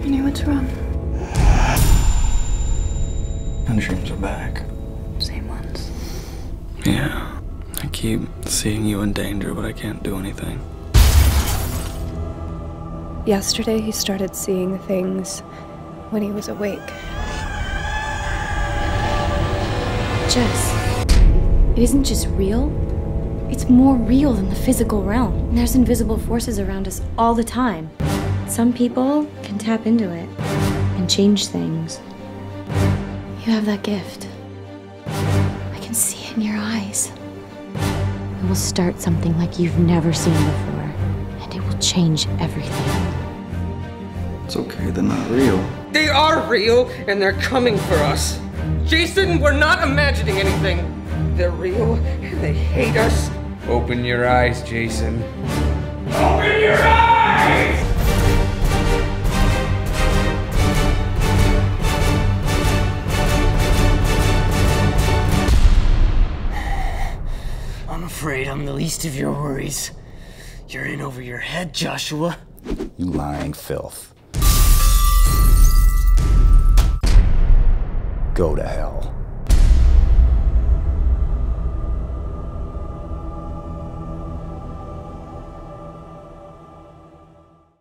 I knew what's wrong. My dreams are back. Same ones. Yeah. I keep seeing you in danger, but I can't do anything. Yesterday, he started seeing things when he was awake. Jess, it isn't just real. It's more real than the physical realm. And there's invisible forces around us all the time. Some people can tap into it and change things. You have that gift. I can see it in your eyes. It will start something like you've never seen before, and it will change everything. It's okay, they're not real. They are real, and they're coming for us. Jason, we're not imagining anything. They're real, and they hate us. Open your eyes, Jason. Open your eyes! I'm afraid I'm the least of your worries. You're in over your head, Joshua. You lying filth. Go to hell.